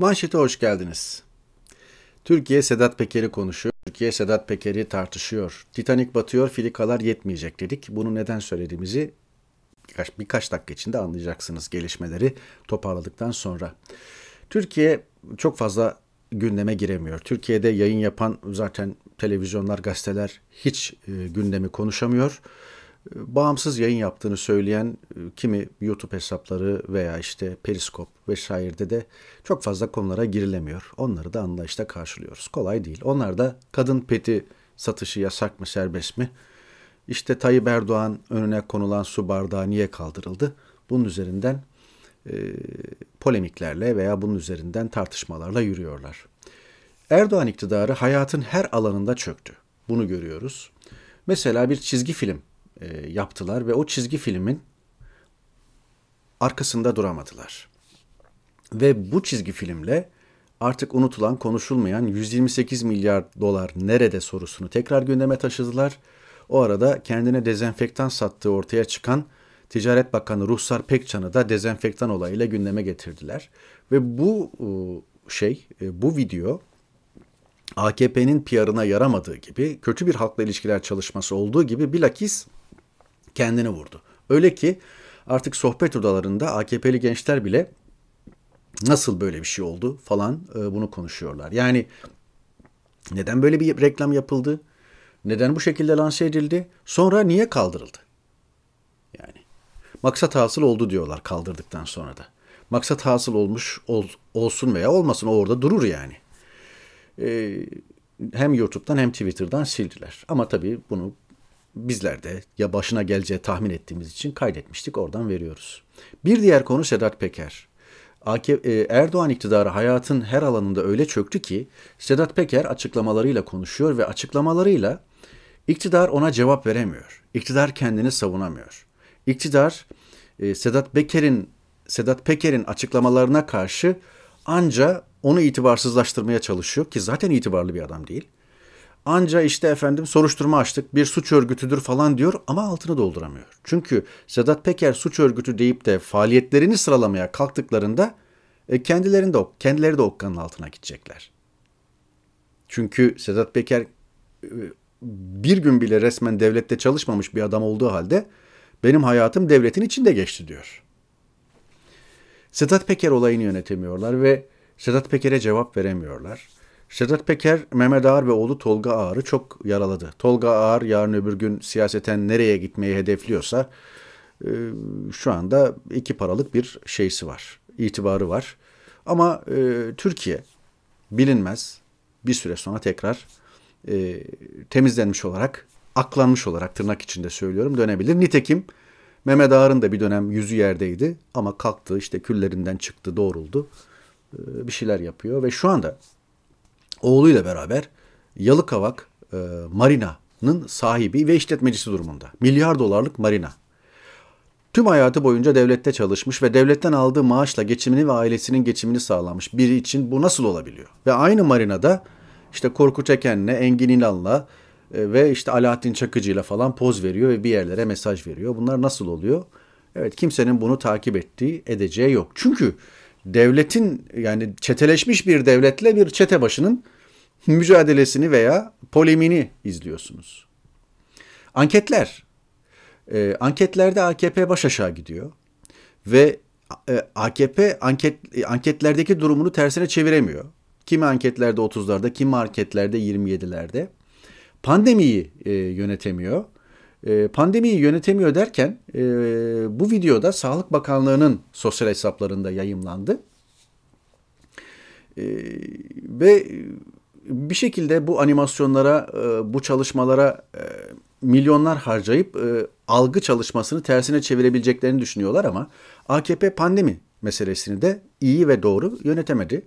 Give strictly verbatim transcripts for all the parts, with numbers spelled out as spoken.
Manşete hoş geldiniz. Türkiye Sedat Peker'i konuşuyor. Türkiye Sedat Peker'i tartışıyor. Titanik batıyor, filikalar yetmeyecek dedik. Bunu neden söylediğimizi birkaç, birkaç dakika içinde anlayacaksınız, gelişmeleri toparladıktan sonra. Türkiye çok fazla gündeme giremiyor. Türkiye'de yayın yapan zaten televizyonlar, gazeteler hiç e, gündemi konuşamıyor. Bağımsız yayın yaptığını söyleyen kimi YouTube hesapları veya işte Periskop vesairede de çok fazla konulara girilemiyor. Onları da anlayışla karşılıyoruz. Kolay değil. Onlar da kadın peti satışı yasak mı, serbest mi? İşte Tayyip Erdoğan önüne konulan su bardağı niye kaldırıldı? Bunun üzerinden e, polemiklerle veya bunun üzerinden tartışmalarla yürüyorlar. Erdoğan iktidarı hayatın her alanında çöktü. Bunu görüyoruz. Mesela bir çizgi film yaptılar ve o çizgi filmin arkasında duramadılar. Ve bu çizgi filmle artık unutulan, konuşulmayan yüz yirmi sekiz milyar dolar nerede sorusunu tekrar gündeme taşıdılar. O arada kendine dezenfektan sattığı ortaya çıkan Ticaret Bakanı Ruhsar Pekcan'ı da dezenfektan olayıyla gündeme getirdiler. Ve bu şey, bu video A K P'nin P R'ına yaramadığı gibi, kötü bir halkla ilişkiler çalışması olduğu gibi bilakis kendini vurdu. Öyle ki artık sohbet odalarında A K P'li gençler bile nasıl böyle bir şey oldu falan bunu konuşuyorlar. Yani neden böyle bir reklam yapıldı? Neden bu şekilde lanse edildi? Sonra niye kaldırıldı? Yani maksat hasıl oldu diyorlar kaldırdıktan sonra da. Maksat hasıl olmuş ol, olsun veya olmasın, o orada durur yani. Ee, hem YouTube'dan hem Twitter'dan sildiler. Ama tabii bunu bizler de ya başına geleceği tahmin ettiğimiz için kaydetmiştik, oradan veriyoruz. Bir diğer konu Sedat Peker. A K P, Erdoğan iktidarı hayatın her alanında öyle çöktü ki Sedat Peker açıklamalarıyla konuşuyor ve açıklamalarıyla iktidar ona cevap veremiyor. İktidar kendini savunamıyor. İktidar Sedat Peker'in Sedat Peker'in açıklamalarına karşı anca onu itibarsızlaştırmaya çalışıyor ki zaten itibarlı bir adam değil. Anca işte efendim soruşturma açtık, bir suç örgütüdür falan diyor ama altını dolduramıyor. Çünkü Sedat Peker suç örgütü deyip de faaliyetlerini sıralamaya kalktıklarında kendilerinde kendileri de okkanın altına gidecekler. Çünkü Sedat Peker bir gün bile resmen devlette çalışmamış bir adam olduğu halde benim hayatım devletin içinde geçti diyor. Sedat Peker olayını yönetemiyorlar ve Sedat Peker'e cevap veremiyorlar. Sedat Peker, Mehmet Ağar ve oğlu Tolga Ağar'ı çok yaraladı. Tolga Ağar yarın öbür gün siyaseten nereye gitmeyi hedefliyorsa e, şu anda iki paralık bir şeysi var, itibarı var. Ama e, Türkiye bilinmez bir süre sonra tekrar e, temizlenmiş olarak, aklanmış olarak, tırnak içinde söylüyorum, dönebilir. Nitekim Mehmet Ağar'ın da bir dönem yüzü yerdeydi ama kalktı, işte küllerinden çıktı, doğruldu. Bir şeyler yapıyor ve şu anda oğluyla beraber Yalıkavak e, Marina'nın sahibi ve işletmecisi durumunda. Milyar dolarlık marina. Tüm hayatı boyunca devlette çalışmış ve devletten aldığı maaşla geçimini ve ailesinin geçimini sağlamış biri için bu nasıl olabiliyor? Ve aynı marinada işte Korkut Eken'le, Engin İnan'la e, ve işte Alaattin Çakıcı'yla falan poz veriyor ve bir yerlere mesaj veriyor. Bunlar nasıl oluyor? Evet, kimsenin bunu takip ettiği, edeceği yok. Çünkü devletin, yani çeteleşmiş bir devletle bir çete başının mücadelesini veya polemini izliyorsunuz. Anketler. E, anketlerde A K P baş aşağı gidiyor. Ve e, A K P anket anketlerdeki durumunu tersine çeviremiyor. Kimi anketlerde otuzlarda, kimi anketlerde yirmi yedilerde. Pandemiyi e, yönetemiyor. E, pandemiyi yönetemiyor derken e, bu videoda Sağlık Bakanlığı'nın sosyal hesaplarında yayımlandı. E, ve bir şekilde bu animasyonlara, e, bu çalışmalara e, milyonlar harcayıp e, algı çalışmasını tersine çevirebileceklerini düşünüyorlar ama A K P pandemi meselesini de iyi ve doğru yönetemedi.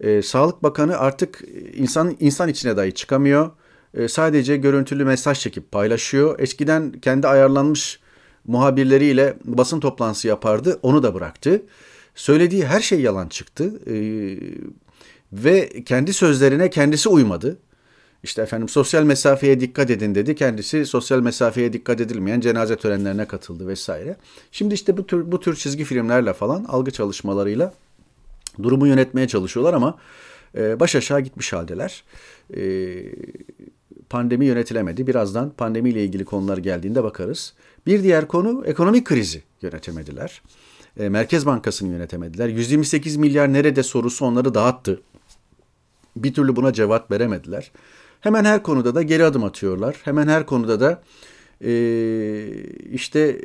E, Sağlık Bakanı artık insan, insan içine dahi çıkamıyor. Sadece görüntülü mesaj çekip paylaşıyor. Eskiden kendi ayarlanmış muhabirleriyle basın toplantısı yapardı. Onu da bıraktı. Söylediği her şey yalan çıktı. Ee, ve kendi sözlerine kendisi uymadı. İşte efendim sosyal mesafeye dikkat edin dedi. Kendisi sosyal mesafeye dikkat edilmeyen cenaze törenlerine katıldı vesaire. Şimdi işte bu tür, bu tür çizgi filmlerle falan, algı çalışmalarıyla durumu yönetmeye çalışıyorlar ama e, baş aşağı gitmiş haldeler. E, pandemi yönetilemedi. Birazdan pandemiyle ilgili konular geldiğinde bakarız. Bir diğer konu ekonomik krizi yönetemediler. E, Merkez Bankası'nı yönetemediler. yüz yirmi sekiz milyar nerede sorusu onları dağıttı. Bir türlü buna cevap veremediler. Hemen her konuda da geri adım atıyorlar. Hemen her konuda da e, işte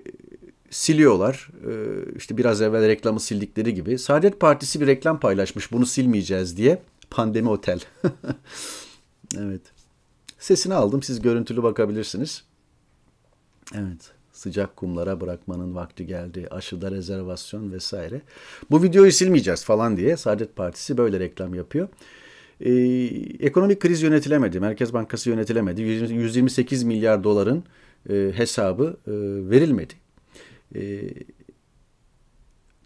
siliyorlar. E, işte biraz evvel reklamı sildikleri gibi. Saadet Partisi bir reklam paylaşmış. Bunu silmeyeceğiz diye. Pandemi otel. Evet. Sesini aldım. Siz görüntülü bakabilirsiniz. Evet. Sıcak kumlara bırakmanın vakti geldi. Aşıda rezervasyon vesaire. Bu videoyu silmeyeceğiz falan diye. Saadet Partisi böyle reklam yapıyor. Ee, ekonomik kriz yönetilemedi. Merkez Bankası yönetilemedi. yüz yirmi sekiz milyar doların e, hesabı e, verilmedi. E,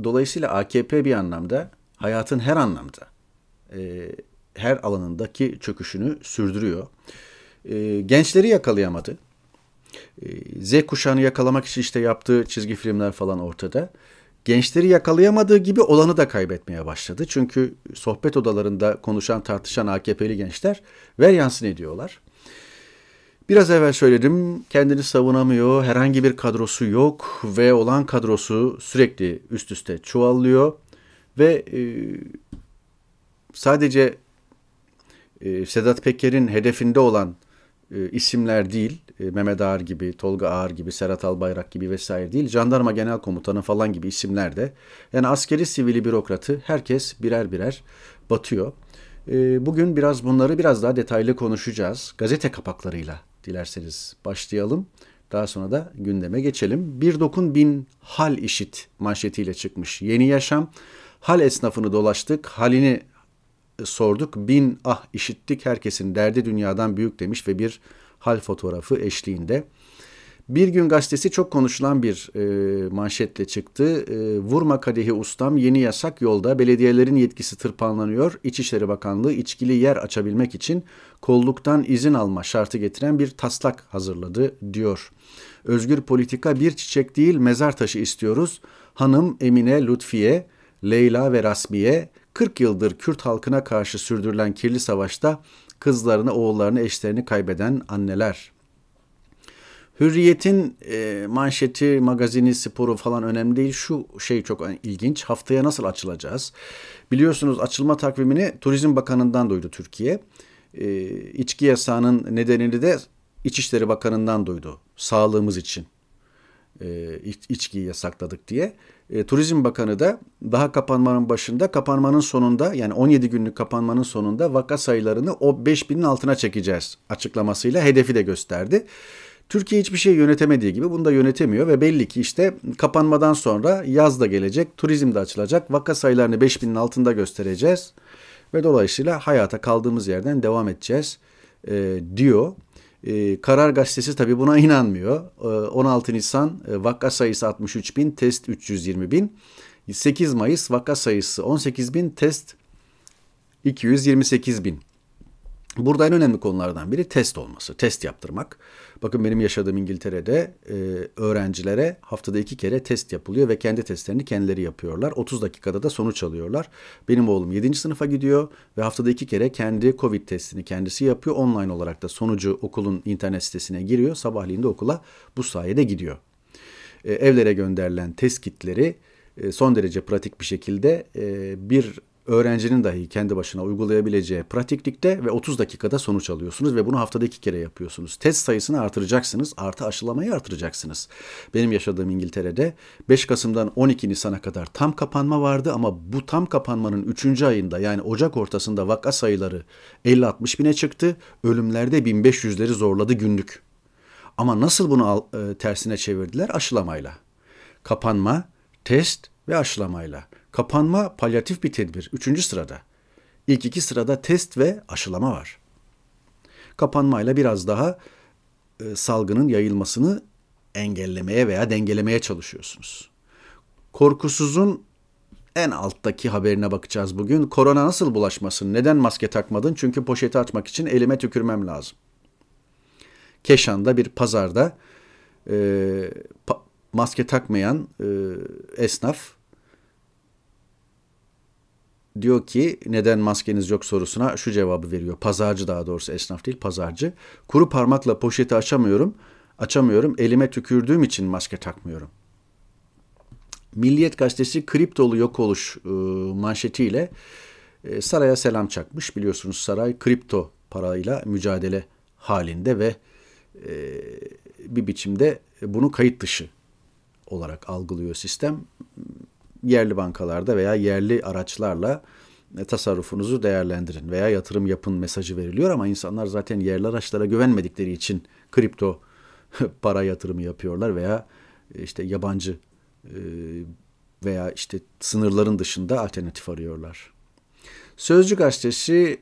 dolayısıyla A K P bir anlamda hayatın her anlamda e, her alanındaki çöküşünü sürdürüyor. E, gençleri yakalayamadı. E, Z kuşağını yakalamak için işte yaptığı çizgi filmler falan ortada. Gençleri yakalayamadığı gibi olanı da kaybetmeye başladı. Çünkü sohbet odalarında konuşan, tartışan A K P'li gençler ver yansın ediyorlar. Biraz evvel söyledim, kendini savunamıyor, herhangi bir kadrosu yok ve olan kadrosu sürekli üst üste çuvallıyor. Ve e, sadece e, Sedat Peker'in hedefinde olan e, isimler değil, Mehmet Ağar gibi, Tolga Ağar gibi, Serhat Albayrak gibi vesaire değil, jandarma genel komutanı falan gibi isimler de, yani askeri, sivili, bürokratı herkes birer birer batıyor. Bugün biraz bunları biraz daha detaylı konuşacağız. Gazete kapaklarıyla dilerseniz başlayalım. Daha sonra da gündeme geçelim. Bir dokun bin hal işit manşetiyle çıkmış Yeni Yaşam. Hal esnafını dolaştık, halini sorduk. Bin ah işittik, herkesin derdi dünyadan büyük demiş ve bir hal fotoğrafı eşliğinde. Bir Gün Gazetesi çok konuşulan bir e, manşetle çıktı. E, Vurma kadehi ustam, yeni yasak yolda, belediyelerin yetkisi tırpanlanıyor. İçişleri Bakanlığı içkili yer açabilmek için kolluktan izin alma şartı getiren bir taslak hazırladı diyor. Özgür Politika, bir çiçek değil mezar taşı istiyoruz. Hanım Emine Lütfiye, Leyla ve Rasmiye kırk yıldır Kürt halkına karşı sürdürülen kirli savaşta kızlarını, oğullarını, eşlerini kaybeden anneler. Hürriyet'in e, manşeti, magazini, sporu falan önemli değil. Şu şey çok ilginç. Haftaya nasıl açılacağız? Biliyorsunuz açılma takvimini Turizm Bakanı'ndan duydu Türkiye. E, içki yasağının nedenini de İçişleri Bakanı'ndan duydu. Sağlığımız için e, iç, içkiyi yasakladık diye. E, Turizm Bakanı da daha kapanmanın başında, kapanmanın sonunda, yani on yedi günlük kapanmanın sonunda vaka sayılarını o beş binin altına çekeceğiz açıklamasıyla hedefi de gösterdi. Türkiye hiçbir şey yönetemediği gibi bunu da yönetemiyor ve belli ki işte kapanmadan sonra yaz da gelecek, turizm de açılacak, vaka sayılarını beş binin altında göstereceğiz ve dolayısıyla hayata kaldığımız yerden devam edeceğiz e, diyor. E, Karar Gazetesi tabii buna inanmıyor. E, on altı Nisan e, vaka sayısı altmış üç bin, test üç yüz yirmi bin. sekiz Mayıs vaka sayısı on sekiz bin, test iki yüz yirmi sekiz bin. Burada en önemli konulardan biri test olması, test yaptırmak. Bakın benim yaşadığım İngiltere'de e, öğrencilere haftada iki kere test yapılıyor ve kendi testlerini kendileri yapıyorlar. otuz dakikada da sonuç alıyorlar. Benim oğlum yedinci sınıfa gidiyor ve haftada iki kere kendi COVID testini kendisi yapıyor. Online olarak da sonucu okulun internet sitesine giriyor. Sabahleyin de okula bu sayede gidiyor. E, evlere gönderilen test kitleri e, son derece pratik bir şekilde e, bir öğrencinin dahi kendi başına uygulayabileceği pratiklikte ve otuz dakikada sonuç alıyorsunuz ve bunu haftada iki kere yapıyorsunuz. Test sayısını artıracaksınız, artı aşılamayı artıracaksınız. Benim yaşadığım İngiltere'de beş Kasım'dan on iki Nisan'a kadar tam kapanma vardı ama bu tam kapanmanın üçüncü ayında, yani Ocak ortasında vaka sayıları elli altmış bine çıktı. Ölümlerde bin beş yüzleri zorladı günlük. Ama nasıl bunu tersine çevirdiler? Aşılamayla. Kapanma, test ve aşılamayla. Kapanma palyatif bir tedbir. Üçüncü sırada. İlk iki sırada test ve aşılama var. Kapanmayla biraz daha e, salgının yayılmasını engellemeye veya dengelemeye çalışıyorsunuz. Korkusuz'un en alttaki haberine bakacağız bugün. Korona nasıl bulaşmasın? Neden maske takmadın? Çünkü poşeti açmak için elime tükürmem lazım. Keşan'da bir pazarda e, pa- maske takmayan e, esnaf diyor ki neden maskeniz yok sorusuna şu cevabı veriyor. Pazarcı, daha doğrusu esnaf değil pazarcı. Kuru parmakla poşeti açamıyorum. Açamıyorum. Elime tükürdüğüm için maske takmıyorum. Milliyet gazetesi kriptolu yok oluş e, manşetiyle e, saraya selam çakmış. Biliyorsunuz saray kripto parayla mücadele halinde ve e, bir biçimde bunu kayıt dışı olarak algılıyor sistem. Yerli bankalarda veya yerli araçlarla tasarrufunuzu değerlendirin veya yatırım yapın mesajı veriliyor ama insanlar zaten yerli araçlara güvenmedikleri için kripto para yatırımı yapıyorlar veya işte yabancı veya işte sınırların dışında alternatif arıyorlar. Sözcü gazetesi,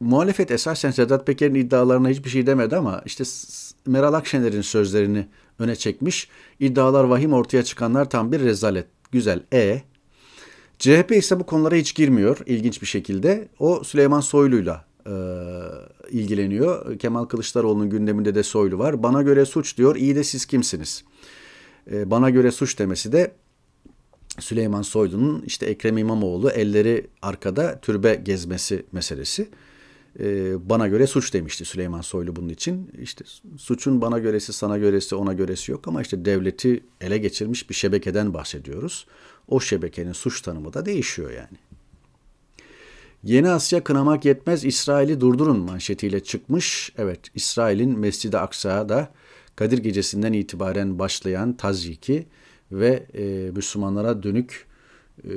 muhalefet esasen Sedat Peker'in iddialarına hiçbir şey demedi ama işte Meral Akşener'in sözlerini öne çekmiş. İddialar vahim, ortaya çıkanlar tam bir rezalet. Güzel. E. C H P ise bu konulara hiç girmiyor ilginç bir şekilde. O Süleyman Soylu'yla e, ilgileniyor. Kemal Kılıçdaroğlu'nun gündeminde de Soylu var. Bana göre suç diyor. İyi de siz kimsiniz? E, bana göre suç demesi de Süleyman Soylu'nun işte Ekrem İmamoğlu elleri arkada türbe gezmesi meselesi. E, bana göre suç demişti Süleyman Soylu bunun için. İşte suçun bana göresi, sana göresi, ona göresi yok ama işte devleti ele geçirmiş bir şebekeden bahsediyoruz. O şebekenin suç tanımı da değişiyor yani. Yeni Asya kınamak yetmez, İsrail'i durdurun manşetiyle çıkmış. Evet, İsrail'in Mescid-i Aksa'da Kadir Gecesi'nden itibaren başlayan tazyiki ve e, Müslümanlara dönük e,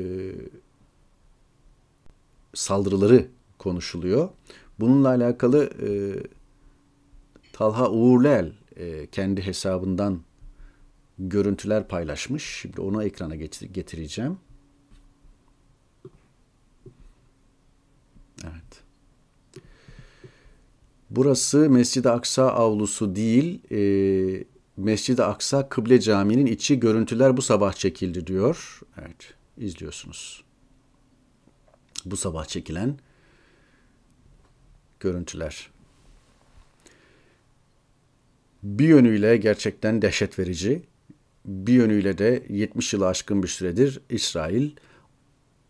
saldırıları konuşuluyor. Bununla alakalı e, Talha Uğurlal e, kendi hesabından görüntüler paylaşmış. Şimdi onu ekrana getir getireceğim. Evet. Burası Mescid-i Aksa avlusu değil. E, Mescid-i Aksa Kıble Camii'nin içi, görüntüler bu sabah çekildi diyor. Evet, izliyorsunuz. Bu sabah çekilen görüntüler. Bir yönüyle gerçekten dehşet verici, bir yönüyle de yetmiş yılı aşkın bir süredir İsrail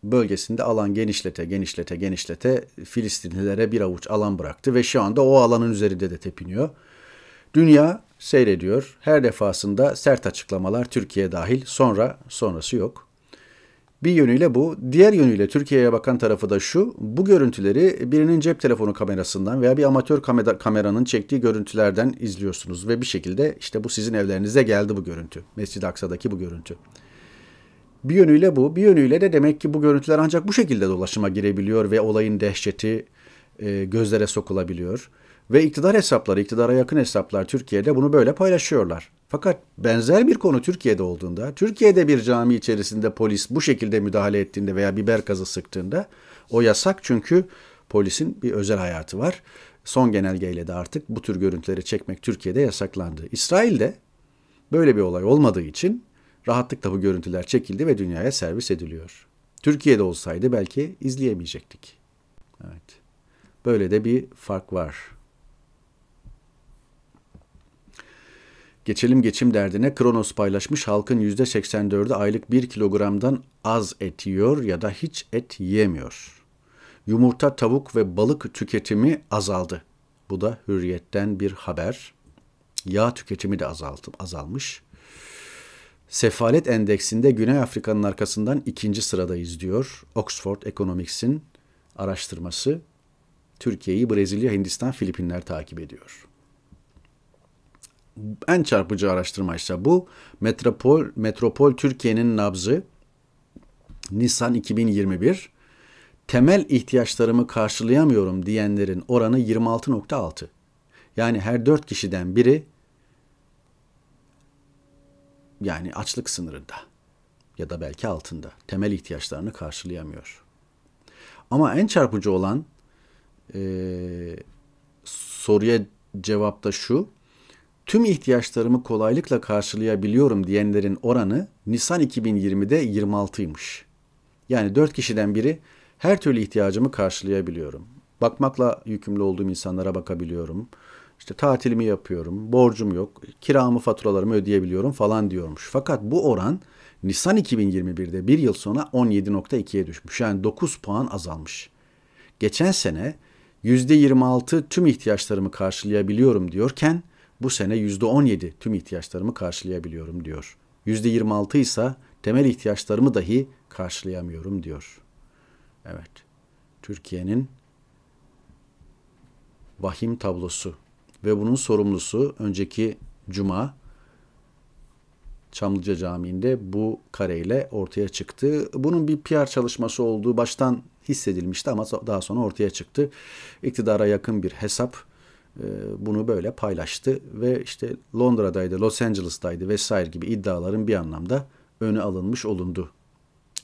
bölgesinde alan genişlete genişlete genişlete Filistinlilere bir avuç alan bıraktı ve şu anda o alanın üzerinde de tepiniyor. Dünya seyrediyor. Her defasında sert açıklamalar, Türkiye dahil, sonra sonrası yok. Bir yönüyle bu. Diğer yönüyle Türkiye'ye bakan tarafı da şu. Bu görüntüleri birinin cep telefonu kamerasından veya bir amatör kamera, kameranın çektiği görüntülerden izliyorsunuz. Ve bir şekilde işte bu sizin evlerinize geldi bu görüntü. Mescid-i Aksa'daki bu görüntü. Bir yönüyle bu. Bir yönüyle de demek ki bu görüntüler ancak bu şekilde dolaşıma girebiliyor ve olayın dehşeti e, gözlere sokulabiliyor. Ve iktidar hesapları, iktidara yakın hesaplar Türkiye'de bunu böyle paylaşıyorlar. Fakat benzer bir konu Türkiye'de olduğunda, Türkiye'de bir cami içerisinde polis bu şekilde müdahale ettiğinde veya biber gazı sıktığında, o yasak, çünkü polisin bir özel hayatı var. Son genelgeyle de artık bu tür görüntüleri çekmek Türkiye'de yasaklandı. İsrail'de böyle bir olay olmadığı için rahatlıkla bu görüntüler çekildi ve dünyaya servis ediliyor. Türkiye'de olsaydı belki izleyemeyecektik. Evet. Böyle de bir fark var. Geçelim geçim derdine. Kronos paylaşmış, halkın yüzde seksen dördü aylık bir kilogramdan az et yiyor ya da hiç et yemiyor. Yumurta, tavuk ve balık tüketimi azaldı. Bu da Hürriyet'ten bir haber. Yağ tüketimi de azaltı, azalmış. Sefalet endeksinde Güney Afrika'nın arkasından ikinci sıradayız diyor. Oxford Economics'in araştırması. Türkiye'yi Brezilya, Hindistan, Filipinler takip ediyor. En çarpıcı araştırma ise bu. Metropol, Metropol Türkiye'nin nabzı, Nisan iki bin yirmi bir. Temel ihtiyaçlarımı karşılayamıyorum diyenlerin oranı yirmi altı nokta altı. Yani her dört kişiden biri yani açlık sınırında ya da belki altında, temel ihtiyaçlarını karşılayamıyor. Ama en çarpıcı olan e, soruya cevap da şu. Tüm ihtiyaçlarımı kolaylıkla karşılayabiliyorum diyenlerin oranı Nisan iki bin yirmide yirmi altıymış. Yani dört kişiden biri her türlü ihtiyacımı karşılayabiliyorum. Bakmakla yükümlü olduğum insanlara bakabiliyorum. İşte tatilimi yapıyorum, borcum yok, kiramı, faturalarımı ödeyebiliyorum falan diyormuş. Fakat bu oran Nisan iki bin yirmi bir'de bir yıl sonra on yedi nokta iki'ye düşmüş. Yani dokuz puan azalmış. Geçen sene yüzde yirmi altı tüm ihtiyaçlarımı karşılayabiliyorum diyorken bu sene yüzde on yedi tüm ihtiyaçlarımı karşılayabiliyorum diyor. yüzde yirmi altı ise temel ihtiyaçlarımı dahi karşılayamıyorum diyor. Evet. Türkiye'nin vahim tablosu ve bunun sorumlusu önceki cuma Çamlıca Camii'nde bu kareyle ortaya çıktı. Bunun bir P R çalışması olduğu baştan hissedilmişti ama daha sonra ortaya çıktı. İktidara yakın bir hesap bunu böyle paylaştı ve işte Londra'daydı, Los Angeles'taydı vesaire gibi iddiaların bir anlamda önü alınmış olundu.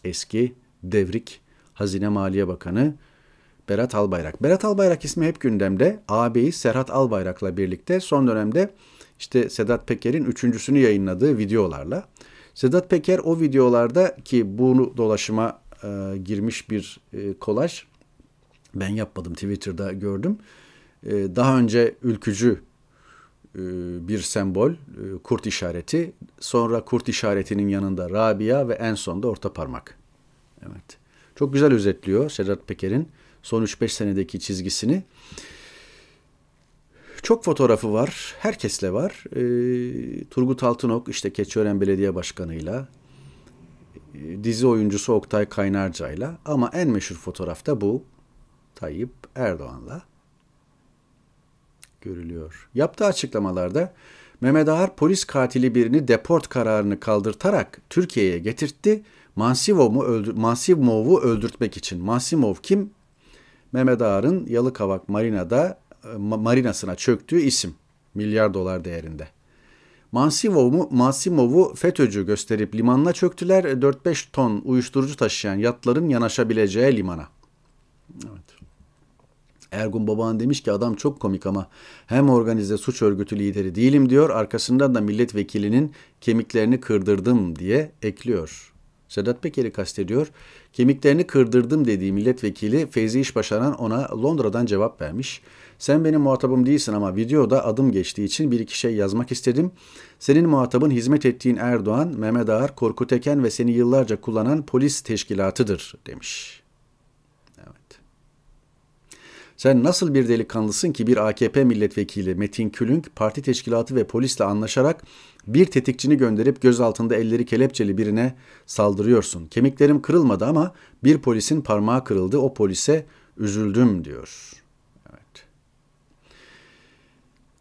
Eski devrik Hazine Maliye Bakanı Berat Albayrak. Berat Albayrak ismi hep gündemde. Ağabeyi Serhat Albayrak'la birlikte son dönemde işte Sedat Peker'in üçüncüsünü yayınladığı videolarla. Sedat Peker o videolarda ki bunu dolaşıma e, girmiş bir e, kolaj. Ben yapmadım, Twitter'da gördüm. E, daha önce ülkücü e, bir sembol, e, kurt işareti. Sonra kurt işaretinin yanında Rabia ve en sonda orta parmak. Evet. Çok güzel özetliyor Sedat Peker'in son üç beş senedeki çizgisini. Çok fotoğrafı var. Herkesle var. E, Turgut Altınok işte Keçiören Belediye Başkanı'yla, e, dizi oyuncusu Oktay Kaynarca'yla, ama en meşhur fotoğrafta bu Tayyip Erdoğan'la görülüyor. Yaptığı açıklamalarda Mehmet Ağar polis katili birini deport kararını kaldırtarak Türkiye'ye getirtti. Masimov'u öldür Masimov'u öldürtmek için. Masimov kim? Mehmet Ağar'ın Yalıkavak Marina'da marinasına çöktüğü isim. Milyar dolar değerinde. Masimov'u Masimov'u FETÖ'cü gösterip limanına çöktüler. dört beş ton uyuşturucu taşıyan yatların yanaşabileceği limana. Evet. Ergun Babağan demiş ki adam çok komik ama hem organize suç örgütü lideri değilim diyor, arkasından da milletvekilinin kemiklerini kırdırdım diye ekliyor. Sedat Peker'i kastediyor. Kemiklerini kırdırdım dediği milletvekili Feyzi İşbaşaran ona Londra'dan cevap vermiş. Sen benim muhatabım değilsin ama videoda adım geçtiği için bir iki şey yazmak istedim. Senin muhatabın hizmet ettiğin Erdoğan, Mehmet Ağar, Korkut Eken ve seni yıllarca kullanan polis teşkilatıdır demiş. Evet. Sen nasıl bir delikanlısın ki bir A K P milletvekili Metin Külünk parti teşkilatı ve polisle anlaşarak bir tetikçini gönderip gözaltında elleri kelepçeli birine saldırıyorsun. Kemiklerim kırılmadı ama bir polisin parmağı kırıldı. O polise üzüldüm diyor. Evet.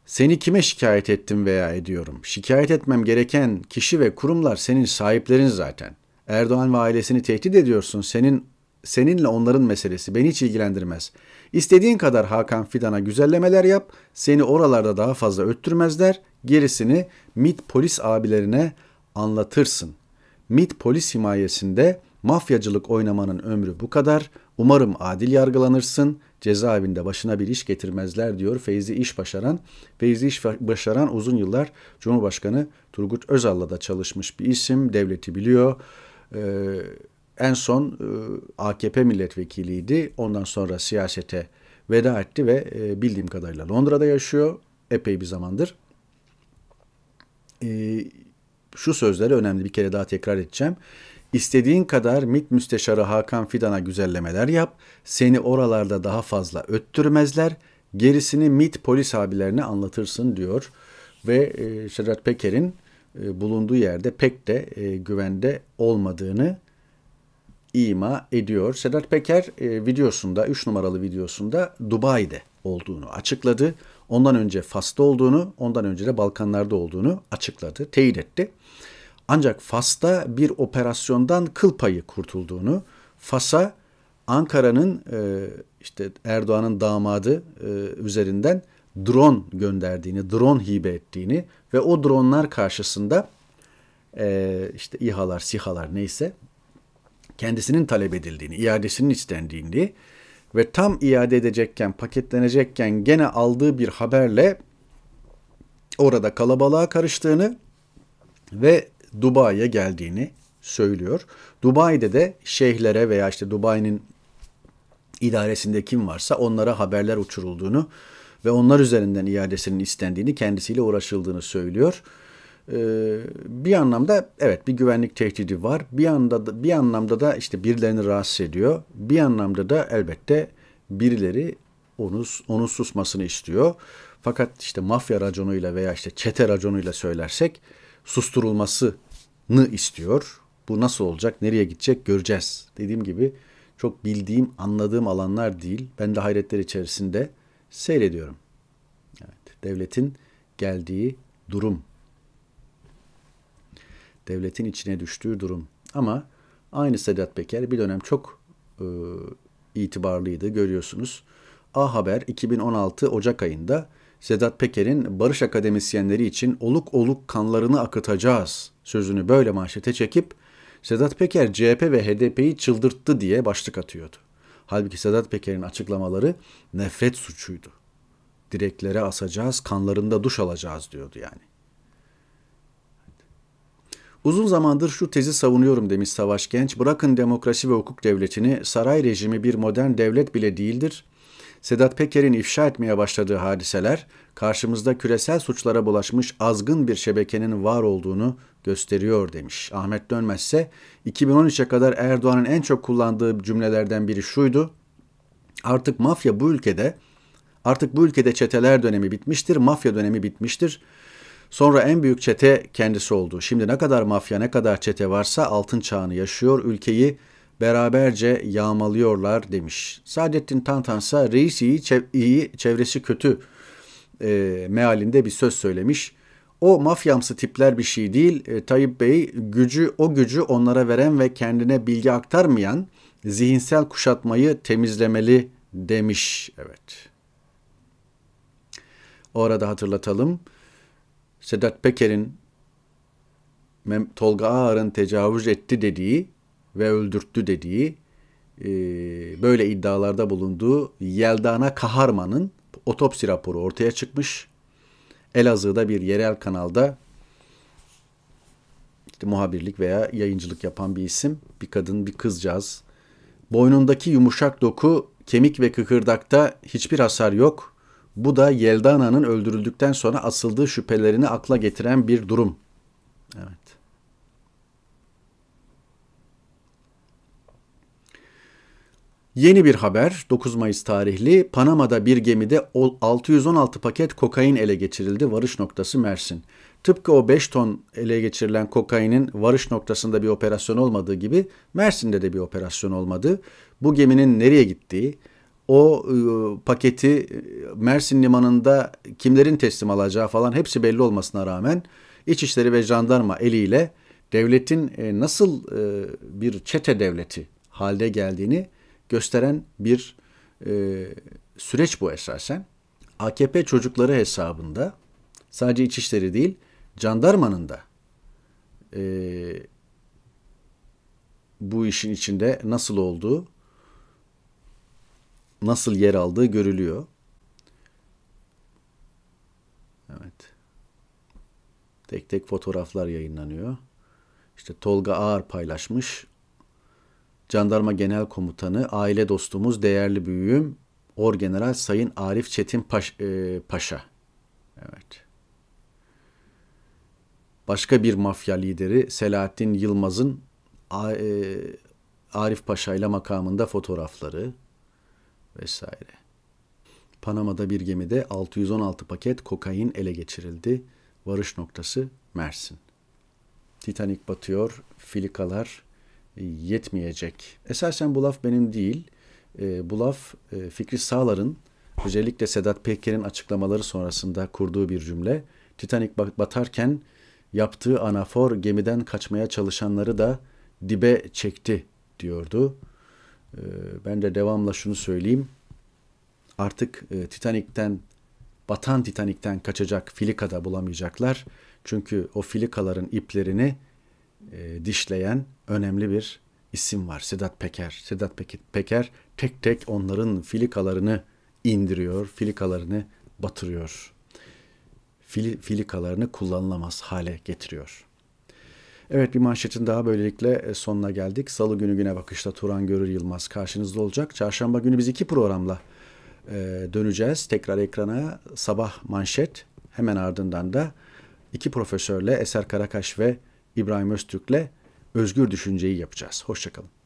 Seni kime şikayet ettim veya ediyorum? Şikayet etmem gereken kişi ve kurumlar senin sahiplerin zaten. Erdoğan ve ailesini tehdit ediyorsun. Senin seninle onların meselesi. Beni hiç ilgilendirmez. İstediğin kadar Hakan Fidan'a güzellemeler yap. Seni oralarda daha fazla öttürmezler. Gerisini MİT polis abilerine anlatırsın. MİT polis himayesinde mafyacılık oynamanın ömrü bu kadar. Umarım adil yargılanırsın. Cezaevinde başına bir iş getirmezler diyor Feyzi İşbaşaran. Feyzi İşbaşaran uzun yıllar Cumhurbaşkanı Turgut Özal'la da çalışmış bir isim. Devleti biliyor. Ee, en son e, A K P milletvekiliydi. Ondan sonra siyasete veda etti ve e, bildiğim kadarıyla Londra'da yaşıyor. Epey bir zamandır. Ee, şu sözleri önemli, bir kere daha tekrar edeceğim. İstediğin kadar MİT Müsteşarı Hakan Fidan'a güzellemeler yap. Seni oralarda daha fazla öttürmezler. Gerisini MİT polis abilerine anlatırsın diyor. Ve e, Sedat Peker'in e, bulunduğu yerde pek de e, güvende olmadığını ima ediyor. Sedat Peker e, videosunda, üç numaralı videosunda Dubai'de olduğunu açıkladı. Ondan önce Fas'ta olduğunu, ondan önce de Balkanlar'da olduğunu açıkladı, teyit etti. Ancak Fas'ta bir operasyondan kıl payı kurtulduğunu, Fas'a Ankara'nın e, işte Erdoğan'ın damadı e, üzerinden drone gönderdiğini, drone hibe ettiğini ve o dronelar karşısında e, işte İHA'lar, SİHA'lar neyse kendisinin talep edildiğini, iadesinin istendiğini ve tam iade edecekken, paketlenecekken gene aldığı bir haberle orada kalabalığa karıştığını ve Dubai'ye geldiğini söylüyor. Dubai'de de şeyhlere veya işte Dubai'nin idaresinde kim varsa onlara haberler uçurulduğunu ve onlar üzerinden iadesinin istendiğini, kendisiyle uğraşıldığını söylüyor. bir anlamda evet bir güvenlik tehdidi var. Bir anda da, bir anlamda da işte birilerini rahatsız ediyor. Bir anlamda da elbette birileri onu onun susmasını istiyor. Fakat işte mafya raconuyla veya işte çete raconuyla söylersek susturulmasını istiyor. Bu nasıl olacak? Nereye gidecek? Göreceğiz. Dediğim gibi çok bildiğim, anladığım alanlar değil. Ben de hayretler içerisinde seyrediyorum. Evet, devletin geldiği durum. Devletin içine düştüğü durum. Ama aynı Sedat Peker bir dönem çok e, itibarlıydı, görüyorsunuz. A Haber iki bin on altı Ocak ayında Sedat Peker'in barış akademisyenleri için oluk oluk kanlarını akıtacağız sözünü böyle manşete çekip Sedat Peker C H P ve H D P'yi çıldırttı diye başlık atıyordu. Halbuki Sedat Peker'in açıklamaları nefret suçuydu. Direklere asacağız, kanlarında duş alacağız diyordu yani. Uzun zamandır şu tezi savunuyorum demiş Savaş Genç. Bırakın demokrasi ve hukuk devletini, saray rejimi bir modern devlet bile değildir. Sedat Peker'in ifşa etmeye başladığı hadiseler karşımızda küresel suçlara bulaşmış azgın bir şebekenin var olduğunu gösteriyor demiş. Ahmet Dönmezse iki bin on üçe kadar Erdoğan'ın en çok kullandığı cümlelerden biri şuydu. Artık mafya bu ülkede, artık bu ülkede çeteler dönemi bitmiştir, mafya dönemi bitmiştir. Sonra en büyük çete kendisi oldu. Şimdi ne kadar mafya, ne kadar çete varsa altın çağını yaşıyor, ülkeyi beraberce yağmalıyorlar demiş. Saadettin Tantansa reis iyi, çev iyi çevresi kötü e, mealinde bir söz söylemiş. O mafyamsı tipler bir şey değil. E, Tayyip Bey gücü o gücü onlara veren ve kendine bilgi aktarmayan zihinsel kuşatmayı temizlemeli demiş. Evet. Orada hatırlatalım. Sedat Peker'in Tolga Ağar'ın tecavüz etti dediği ve öldürttü dediği e, böyle iddialarda bulunduğu Yeldana Kaharman'ın otopsi raporu ortaya çıkmış. Elazığ'da bir yerel kanalda işte muhabirlik veya yayıncılık yapan bir isim, bir kadın, bir kızcağız. Boynundaki yumuşak doku, kemik ve kıkırdakta hiçbir hasar yok. Bu da Yeldana'nın öldürüldükten sonra asıldığı şüphelerini akla getiren bir durum. Evet. Yeni bir haber, dokuz Mayıs tarihli. Panama'da bir gemide altı yüz on altı paket kokain ele geçirildi. Varış noktası Mersin. Tıpkı o beş ton ele geçirilen kokainin varış noktasında bir operasyon olmadığı gibi Mersin'de de bir operasyon olmadı. Bu geminin nereye gittiği, o e, paketi Mersin limanında kimlerin teslim alacağı falan hepsi belli olmasına rağmen İçişleri ve Jandarma eliyle devletin e, nasıl e, bir çete devleti halde geldiğini gösteren bir e, süreç bu esasen. A K P çocukları hesabında sadece İçişleri değil, Jandarma'nın da e, bu işin içinde nasıl olduğu, nasıl yer aldığı görülüyor. Evet. Tek tek fotoğraflar yayınlanıyor. İşte Tolga Ağar paylaşmış. Jandarma Genel Komutanı, aile dostumuz, değerli büyüğüm Orgeneral Sayın Arif Çetin Paş, e, Paşa. Evet. Başka bir mafya lideri Selahattin Yılmaz'ın A, e, Arif Paşa ile makamında fotoğrafları vesaire. Panama'da bir gemide altı yüz on altı paket kokain ele geçirildi. Varış noktası Mersin. Titanik batıyor, filikalar yetmeyecek. Esasen bu laf benim değil. E, bu laf e, Fikri Sağlar'ın özellikle Sedat Peker'in açıklamaları sonrasında kurduğu bir cümle. Titanik batarken yaptığı anafor gemiden kaçmaya çalışanları da dibe çekti diyordu. Ben de devamla şunu söyleyeyim. Artık Titanik'ten, batan Titanik'ten kaçacak filika da bulamayacaklar. Çünkü o filikaların iplerini dişleyen önemli bir isim var. Sedat Peker. Sedat Peker tek tek onların filikalarını indiriyor, filikalarını batırıyor. Fili, filikalarını kullanılamaz hale getiriyor. Evet, bir manşetin daha böylelikle sonuna geldik. Salı günü Güne Bakış'ta Turan Görür Yılmaz karşınızda olacak. Çarşamba günü biz iki programla döneceğiz. Tekrar ekrana sabah manşet, hemen ardından da iki profesörle, Eser Karakaş ve İbrahim Öztürk'le özgür düşünceyi yapacağız. Hoşçakalın.